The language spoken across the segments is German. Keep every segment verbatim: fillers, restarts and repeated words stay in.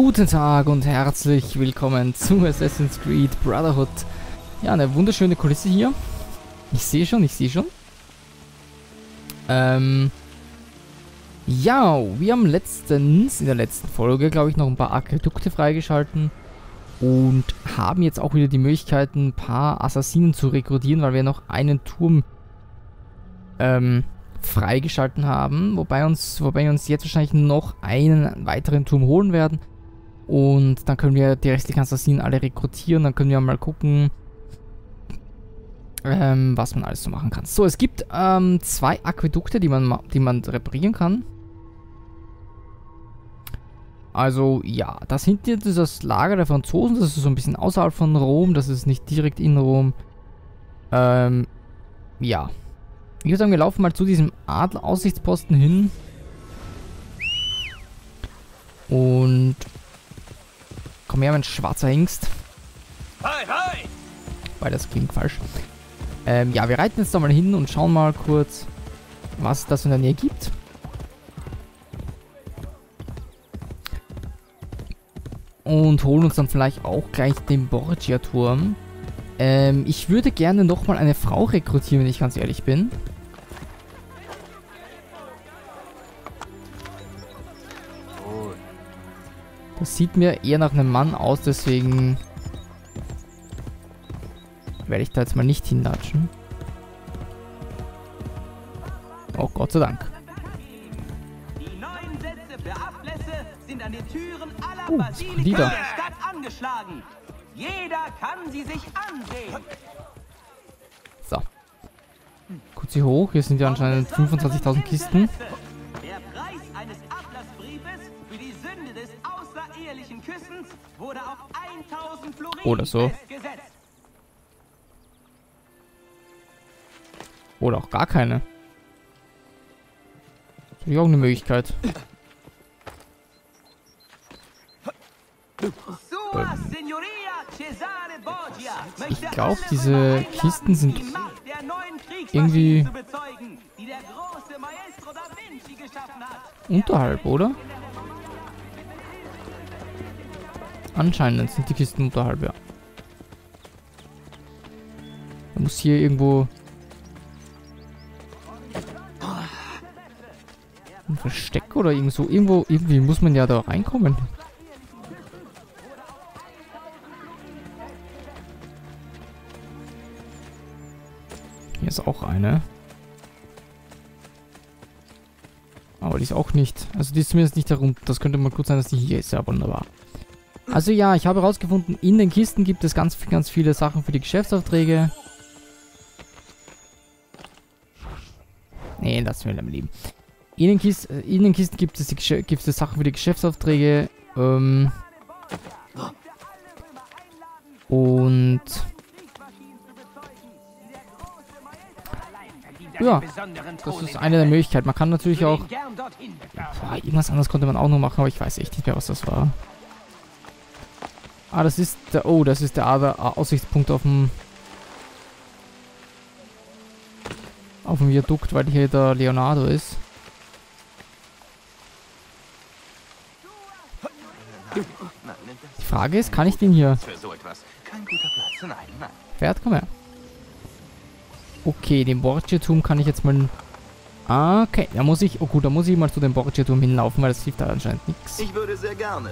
Guten Tag und herzlich willkommen zu Assassin's Creed Brotherhood. Ja, eine wunderschöne Kulisse hier. Ich sehe schon, ich sehe schon. Ähm... Ja, wir haben letztens, in der letzten Folge, glaube ich, noch ein paar Aquädukte freigeschalten und haben jetzt auch wieder die Möglichkeit, ein paar Assassinen zu rekrutieren, weil wir noch einen Turm ähm, freigeschalten haben, wobei, uns, wobei wir uns jetzt wahrscheinlich noch einen weiteren Turm holen werden und dann können wir die restlichen Assassinen alle rekrutieren, dann können wir mal gucken, ähm, was man alles so machen kann. So, es gibt ähm, zwei Aquädukte, die man, die man reparieren kann. Also ja, das hinten ist das Lager der Franzosen, das ist so ein bisschen außerhalb von Rom, das ist nicht direkt in Rom. Ähm, ja. Ich würde sagen, wir laufen mal zu diesem Adler-Aussichtsposten hin. Und... Komm her, mein schwarzer Hengst. Hi, hi! Weil das klingt falsch. Ähm, ja, wir reiten jetzt da mal hin und schauen mal kurz, was das in der Nähe gibt. Und holen uns dann vielleicht auch gleich den Borgia-Turm. Ähm, ich würde gerne nochmal eine Frau rekrutieren, wenn ich ganz ehrlich bin. Das sieht mir eher nach einem Mann aus, deswegen werde ich da jetzt mal nicht hinlatschen. Oh, Gott sei Dank. Uh, Lieder. Jeder kann sie sich ansehen. So. Kurz hier hoch. Hier sind ja anscheinend fünfundzwanzigtausend Kisten. Der Preis eines Ablassbriefes für die Sünde des außerehelichen Küssens wurde auf tausend Florin oder so. Festgesetzt. Oder auch gar keine. Das ist natürlich auch eine Möglichkeit. Ich glaube, diese Kisten sind irgendwie unterhalb, oder? Anscheinend sind die Kisten unterhalb, ja. Man muss hier irgendwo ein Versteck oder irgend so. Irgendwo, irgendwie muss man ja da reinkommen. Hier ist auch eine. Aber die ist auch nicht. Also die ist zumindest nicht herum. Das könnte mal gut sein, dass die hier ist. Ja, wunderbar. Also ja, ich habe herausgefunden, in den Kisten gibt es ganz, ganz viele Sachen für die Geschäftsaufträge. Nee, lassen wir dann lieben. In den, Kist, in den Kisten gibt es, die, gibt es Sachen für die Geschäftsaufträge. Ähm. Und... Ja, das ist eine der Möglichkeiten. Man kann natürlich auch... Boah, irgendwas anderes konnte man auch noch machen, aber ich weiß echt nicht mehr, was das war. Ah, das ist der... Oh, das ist der Aussichtspunkt auf dem... auf dem Viadukt, weil hier der Leonardo ist. Die Frage ist, kann ich den hier... Pferd, komm her. Okay, den Borgia-Turm kann ich jetzt mal... Okay, da muss ich... Oh gut, da muss ich mal zu dem Borgia-Turm hinlaufen, weil das hilft da anscheinend nichts. Ich würde sehr gerne,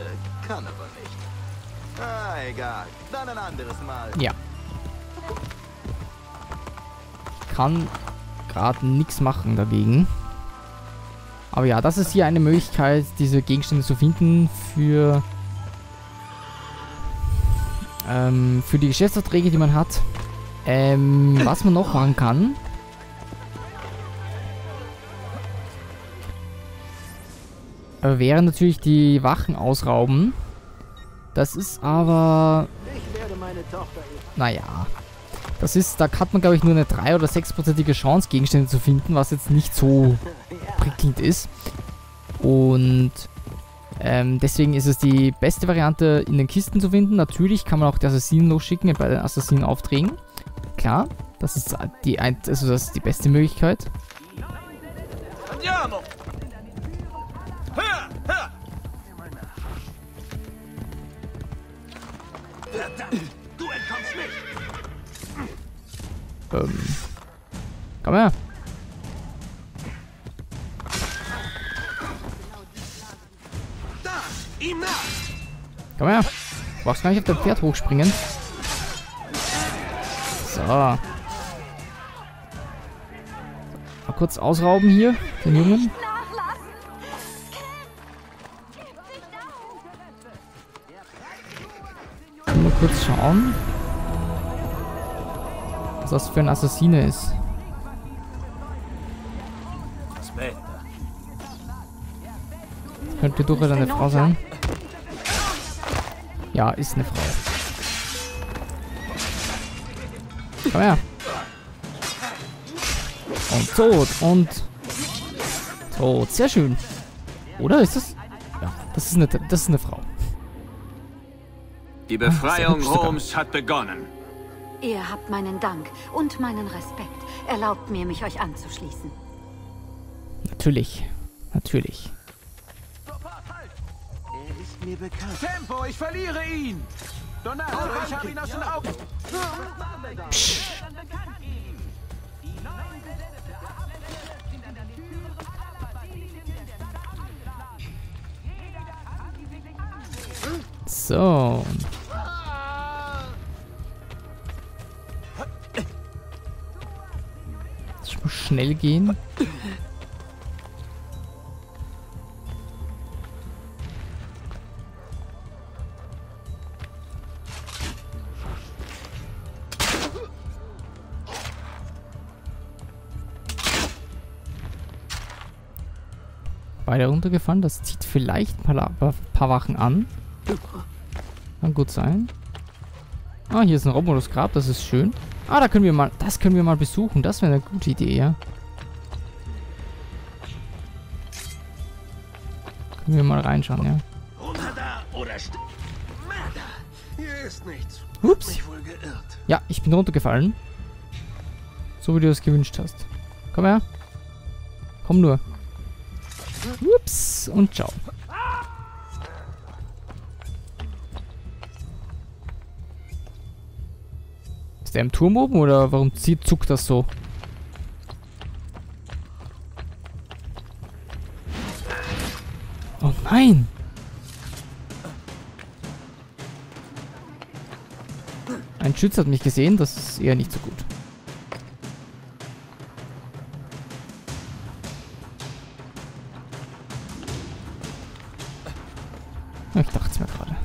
kann aber nicht. Ah, egal. Dann ein anderes Mal. Ja. Ich kann gerade nichts machen dagegen. Aber ja, das ist hier eine Möglichkeit, diese Gegenstände zu finden für... Ähm, für die Geschäftsverträge, die man hat. Ähm, was man noch machen kann. Äh, wäre natürlich die Wachen ausrauben. Das ist aber... Naja. Das ist, da hat man glaube ich nur eine drei oder sechsprozentige Chance, Gegenstände zu finden, was jetzt nicht so prickelnd ist. Und... Ähm, deswegen ist es die beste Variante, in den Kisten zu finden. Natürlich kann man auch die Assassinen losschicken bei den Assassinen-Aufträgen. Klar, das ist die, ein also das ist die beste Möglichkeit. Verdammt, du entkommst nicht. Ähm. Komm her. Da, ihm nach. Komm her. Du brauchst gar nicht auf dem Pferd hochspringen. So. Mal kurz ausrauben hier, den Jungen. Mal kurz schauen, was das für ein Assassine ist. Das könnte durchaus eine Frau sein. Ja, ist eine Frau. Komm her. Und tot und tot. Sehr schön. Oder ist das? Ja, das ist eine, das ist eine Frau. Die Befreiung Roms hat begonnen. Ihr habt meinen Dank und meinen Respekt. Erlaubt mir, mich euch anzuschließen. Natürlich. Natürlich. Er ist mir bekannt. Tempo, ich verliere ihn. Donaldo, ich habe ihn aus den Augen. Psst. So. Das muss schnell gehen. Beide runtergefallen. Das zieht vielleicht ein paar, ein paar Wachen an. Kann gut sein. Ah, hier ist ein Romulus Grab, das ist schön. Ah, da können wir mal, das können wir mal besuchen. Das wäre eine gute Idee, ja. Können wir mal reinschauen, ja. Ups. Ja, ich bin runtergefallen. So wie du es gewünscht hast. Komm her. Komm nur. Ups. Und ciao. Der im Turm oben oder warum zieht, zuckt das so? Oh nein! Ein Schütze hat mich gesehen, das ist eher nicht so gut. Ich dachte es mir gerade.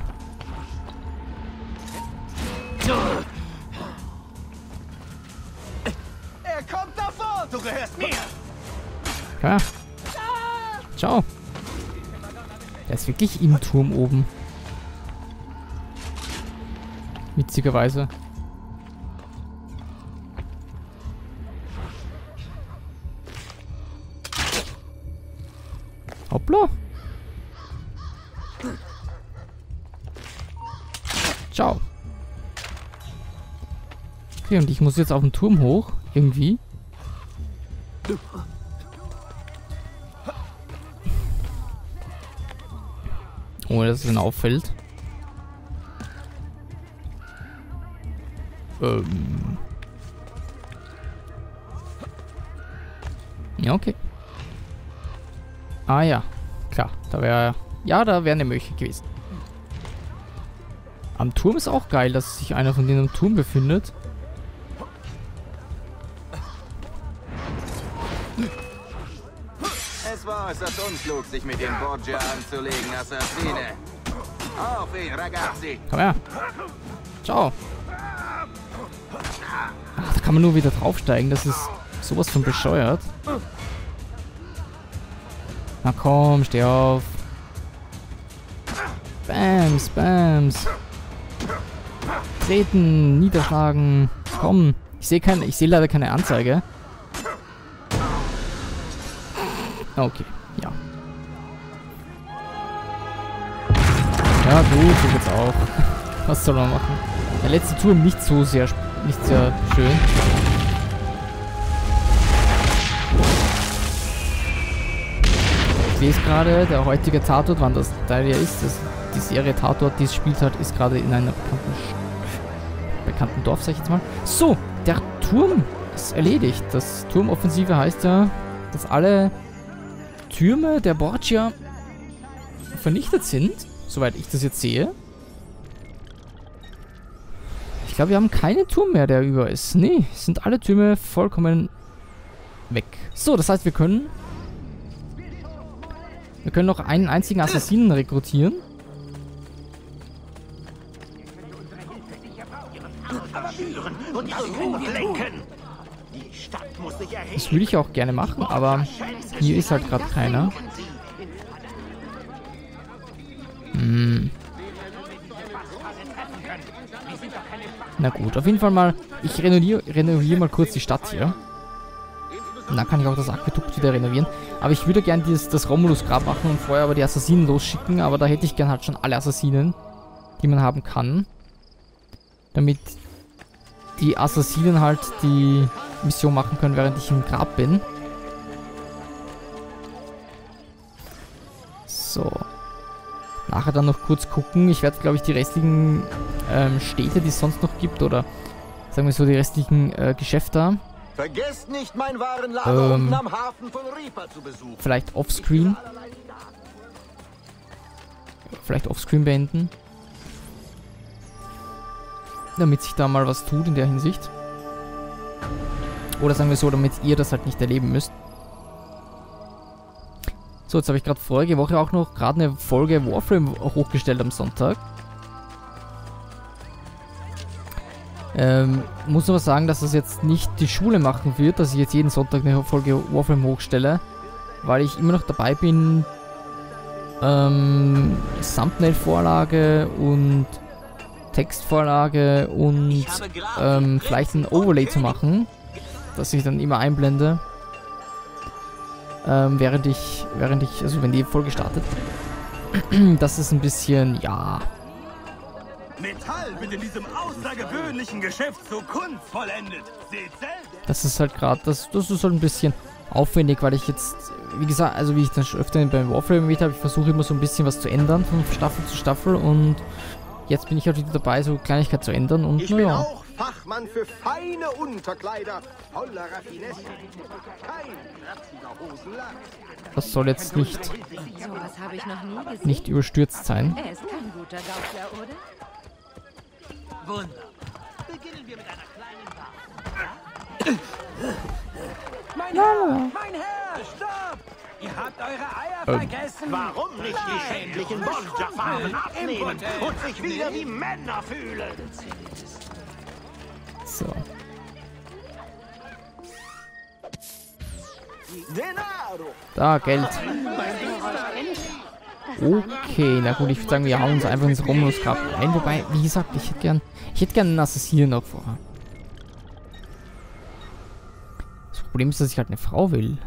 Ja. Ciao. Der ist wirklich im Turm oben. Witzigerweise. Hoppla. Ciao. Okay, und ich muss jetzt auf den Turm hoch. Irgendwie. Ohne dass es ihnen auffällt. Ähm. Ja, okay. Ah ja, klar. Da wäre. Ja, da wäre eine Möglichkeit gewesen. Am Turm ist auch geil, dass sich einer von denen am Turm befindet. Es ist unklug, sich mit den Borgia anzulegen, Assassine. Auf ihn, Ragazzi. Komm her. Ciao. Ach, da kann man nur wieder draufsteigen. Das ist sowas von bescheuert. Na komm, steh auf. Bams, bams. Treten, niederschlagen. Komm. Ich sehe keine, ich sehe leider keine Anzeige. Okay, ja. Ja gut, so geht's auch. Was soll man machen? Der letzte Turm nicht so sehr, nicht sehr schön. Ich sehe es gerade, der heutige Tatort, wann das Teil ja ist, das, die Serie Tatort, die es spielt hat, ist gerade in einer bekannten bekannten Dorf, sag ich jetzt mal. So, der Turm ist erledigt. Das Turmoffensive heißt ja, dass alle Türme der Borgia vernichtet sind, soweit ich das jetzt sehe. Ich glaube, wir haben keinen Turm mehr, der über ist. Nee, sind alle Türme vollkommen weg. So, das heißt, wir können... Wir können noch einen einzigen Assassinen rekrutieren. Das würde ich auch gerne machen, aber hier ist halt gerade keiner. Hm. Na gut, auf jeden Fall mal, ich renoviere renovier mal kurz die Stadt hier. Und dann kann ich auch das Aquädukt wieder renovieren. Aber ich würde gerne das Romulus-Grab machen und vorher aber die Assassinen losschicken. Aber da hätte ich gern halt schon alle Assassinen, die man haben kann. Damit die Assassinen halt die Mission machen können, während ich im Grab bin. So. Nachher dann noch kurz gucken. Ich werde, glaube ich, die restlichen ähm, Städte, die es sonst noch gibt, oder sagen wir so, die restlichen äh, Geschäfte. Vergesst nicht, mein Warenlager ähm, am Hafen von Ripa zu besuchen. Vielleicht offscreen. Vielleicht offscreen beenden. Damit sich da mal was tut in der Hinsicht. Oder sagen wir so, damit ihr das halt nicht erleben müsst. So, jetzt habe ich gerade vorige Woche auch noch gerade eine Folge Warframe hochgestellt am Sonntag. Ähm, muss aber sagen, dass das jetzt nicht die Schule machen wird, dass ich jetzt jeden Sonntag eine Folge Warframe hochstelle, weil ich immer noch dabei bin, ähm, Thumbnail-Vorlage und Textvorlage und ähm, vielleicht ein Overlay zu machen, dass ich dann immer einblende, ähm, während ich, während ich, also wenn die Folge startet. Das ist ein bisschen, ja... Metall wird in diesem außergewöhnlichen Geschäft so kunstvollendet. Seht selbst. Das ist halt gerade, das, das ist halt ein bisschen aufwendig, weil ich jetzt, wie gesagt, also wie ich dann schon öfter beim Warframe erwähnt habe, ich versuche immer so ein bisschen was zu ändern von Staffel zu Staffel und jetzt bin ich halt wieder dabei, so Kleinigkeit zu ändern und naja. Ich bin auch Fachmann für feine Unterkleider, voller Raffinesse, kein kratziger Hosenlack. Das soll jetzt nicht, so was habe ich noch nie gesehen. Nicht überstürzt sein. Er ist kein guter Gaukler, oder? Wunderbar. Beginnen wir mit einer kleinen Bar. Mein Herr, mein Herr, stopp! Ihr habt eure Eier ähm. vergessen. Warum nicht die schändlichen Borgia-Farben abnehmen und sich wieder wie Männer fühlen? So. Da, Geld. Okay, na gut, ich würde sagen, wir hauen uns einfach ins Romulus-Grab rein. Wobei, wie gesagt, ich hätte gern, ich hätte gern einen Assassinen noch vorher. Das Problem ist, dass ich halt eine Frau will.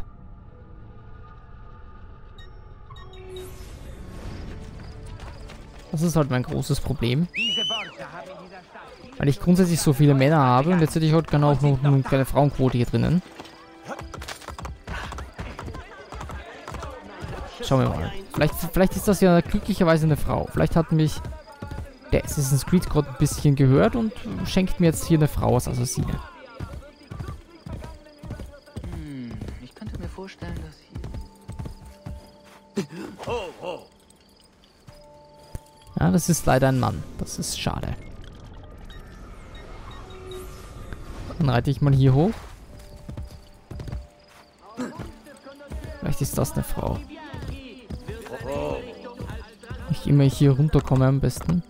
Das ist halt mein großes Problem. Weil ich grundsätzlich so viele Männer habe und jetzt hätte ich heute gerne auch noch eine kleine Frauenquote hier drinnen. Schauen wir mal. Vielleicht, vielleicht ist das ja glücklicherweise eine Frau. Vielleicht hat mich der Assassin's Creed Gott ein bisschen gehört und schenkt mir jetzt hier eine Frau als Assassine. Hm, ich könnte mir vorstellen, dass hier... Ho, ho. Ja, das ist leider ein Mann. Das ist schade. Dann reite ich mal hier hoch. Vielleicht ist das eine Frau. Ich immer hier runterkomme am besten.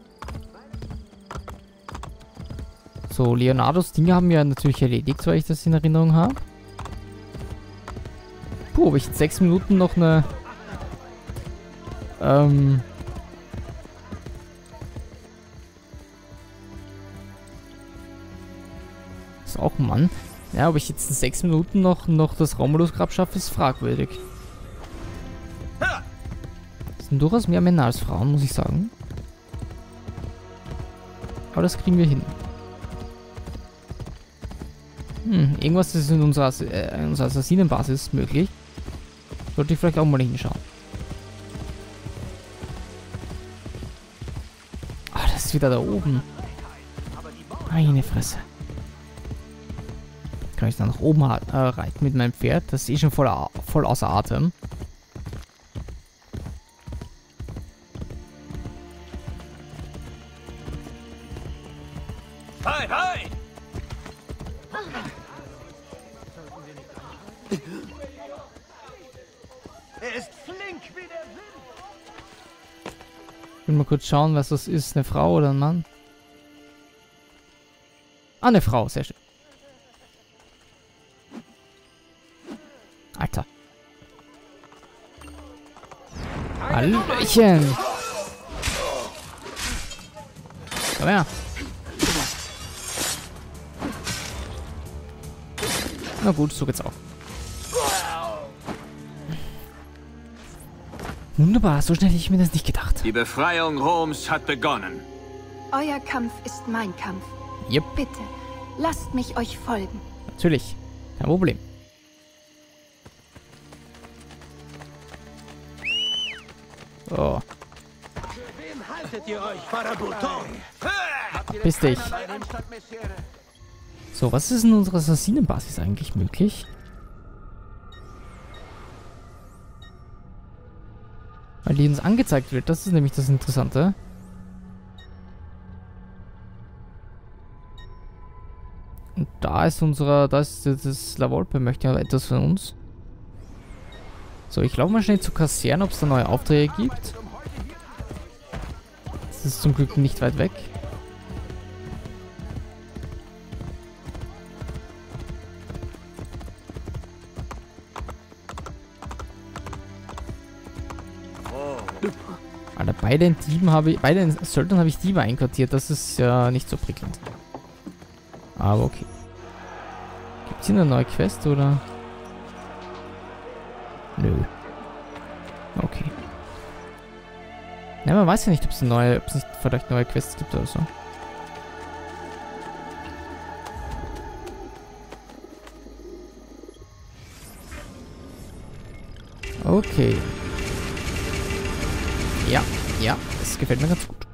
So, Leonardos Dinge haben wir natürlich erledigt, weil ich das in Erinnerung habe. Puh, habe ich in sechs Minuten noch eine ähm ist auch ein Mann. Ja, ob ich jetzt in sechs Minuten noch, noch das Romulus-Grab schaffe, ist fragwürdig. Durchaus mehr Männer als Frauen, muss ich sagen. Aber das kriegen wir hin. Hm, irgendwas ist in unserer, äh, in unserer Assassinenbasis möglich. Sollte ich vielleicht auch mal hinschauen. Ah, das ist wieder da oben. Meine Fresse. Kann ich dann nach oben äh, reiten mit meinem Pferd? Das ist eh schon voll, voll außer Atem. Hi, hi! Er ist flink wie der Wind. Ich will mal kurz schauen, was das ist. Eine Frau oder ein Mann? Ah, eine Frau, sehr schön. Alter. Hallöchen! Komm her! Na gut, so geht's auch. Wunderbar, so schnell hätte ich mir das nicht gedacht. Die Befreiung Roms hat begonnen. Euer Kampf ist mein Kampf. Yep. Bitte, lasst mich euch folgen. Natürlich, kein Problem. Oh. Für wen haltet ihr euch, Farabuton? Piss dich. So, was ist in unserer Assassinenbasis eigentlich möglich? Weil die uns angezeigt wird, das ist nämlich das Interessante. Und da ist unser, da ist das La Volpe, möchte ja etwas von uns. So, ich laufe mal schnell zu Kassieren, ob es da neue Aufträge gibt. Das ist zum Glück nicht weit weg. Alter, bei den Dieben habe ich, bei den Söldnern habe ich Diebe einquartiert. Das ist ja nicht so prickelnd. Aber okay. Gibt es hier eine neue Quest oder? Nö. Okay. Na, man weiß ja nicht, ob es neue, ob es nicht vielleicht neue Quests gibt oder so. Okay. Ja, ja, das gefällt mir ganz gut.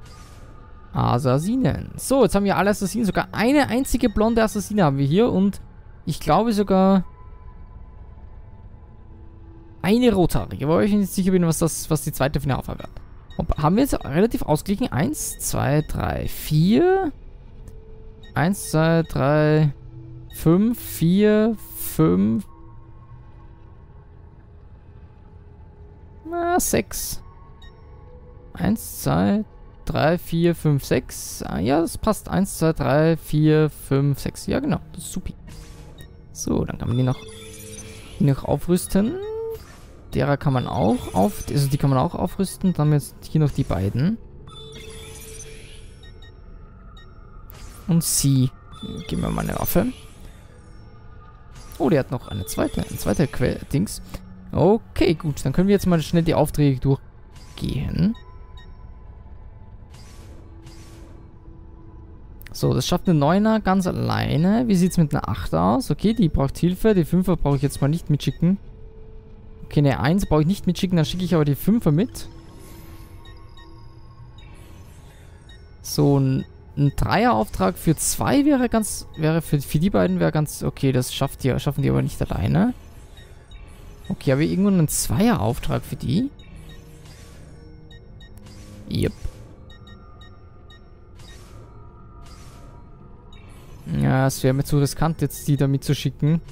Assassinen. So, jetzt haben wir alle Assassinen. Sogar eine einzige blonde Assassine haben wir hier und ich glaube sogar eine rothaarige, weil ich nicht sicher bin, was das, was die zweite für eine Aufgabe hat. Und haben wir jetzt relativ ausgeglichen? eins, zwei, drei, vier. eins, zwei, drei, fünf, vier, fünf. Na, sechs. eins, zwei, drei, vier, fünf, sechs. Ah, ja, das passt. eins, zwei, drei, vier, fünf, sechs. Ja, genau. Das ist super. So, dann kann man die noch, die noch aufrüsten. Derer kann man auch auf... Also die kann man auch aufrüsten. Dann haben wir jetzt hier noch die beiden. Und sie. Geben wir mal eine Waffe. Oh, der hat noch eine zweite. Eine zweite Quell-Dings. Okay, gut. Dann können wir jetzt mal schnell die Aufträge durchgehen. So, das schafft eine Neuner ganz alleine. Wie sieht es mit einer Achter aus? Okay, die braucht Hilfe. Die Fünfer brauche ich jetzt mal nicht mitschicken. Okay, eine Eins brauche ich nicht mitschicken, dann schicke ich aber die Fünfer mit. So, ein, ein Dreier-Auftrag für zwei wäre ganz, wäre für, für die beiden wäre ganz, okay, das schafft die, schaffen die aber nicht alleine. Okay, habe ich irgendwann einen Zweier-Auftrag für die? Yep. Ja, es wäre mir zu riskant, jetzt die da mitzuschicken.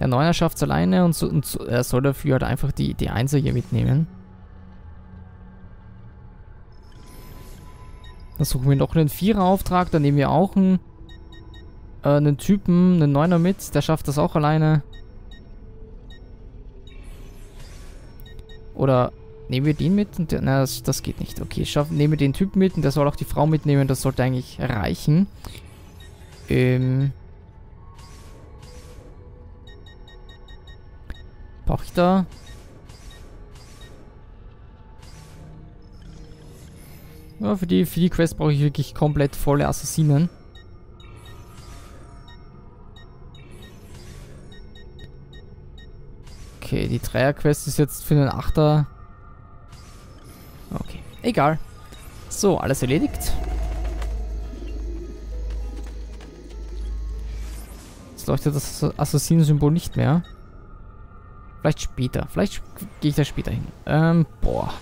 Der Neuner schafft es alleine und, so, und so, er soll dafür halt einfach die, die Einser hier mitnehmen. Dann suchen wir noch einen Vierer-Auftrag, dann nehmen wir auch einen, äh, einen Typen, einen Neuner mit, der schafft das auch alleine. Oder nehmen wir den mit und der, na, das, das geht nicht. Okay, schaffen, nehmen wir den Typen mit und der soll auch die Frau mitnehmen, das sollte eigentlich reichen. Ähm... Brauche ich da? Ja, für die, für die Quest brauche ich wirklich komplett volle Assassinen. Okay, die Dreier-Quest ist jetzt für den Achter. Okay, egal. So, alles erledigt. Jetzt leuchtet das Assassinen-Symbol nicht mehr. Vielleicht später. Vielleicht gehe ich da später hin. Ähm, boah.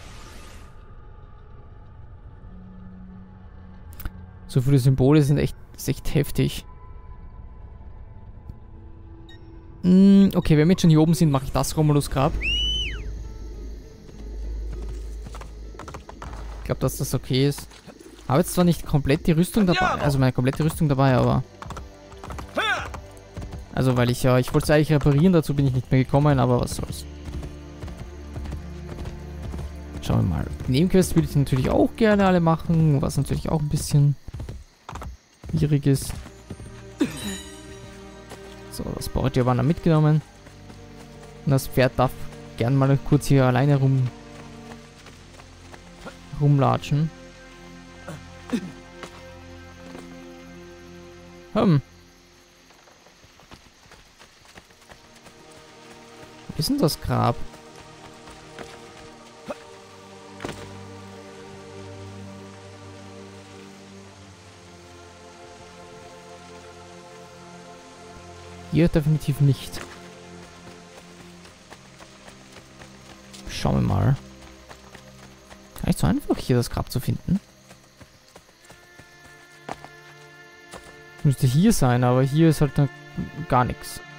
So viele Symbole sind echt, ist echt heftig. Mm, okay, wenn wir jetzt schon hier oben sind, mache ich das Romulus-Grab. Ich glaube, dass das okay ist. Habe jetzt zwar nicht komplett die Rüstung dabei, also meine komplette Rüstung dabei, aber... Also, weil ich ja... Ich wollte es eigentlich reparieren, dazu bin ich nicht mehr gekommen, aber was soll's. Schauen wir mal. Nebenquests würde ich natürlich auch gerne alle machen, was natürlich auch ein bisschen schwierig ist. So, das Borgia war da mitgenommen. Und das Pferd darf gern mal kurz hier alleine rum... rumlatschen. Hm. Wo ist denn das Grab? Hier definitiv nicht. Schauen wir mal. Gar nicht so einfach, hier das Grab zu finden. Müsste hier sein, aber hier ist halt gar nichts.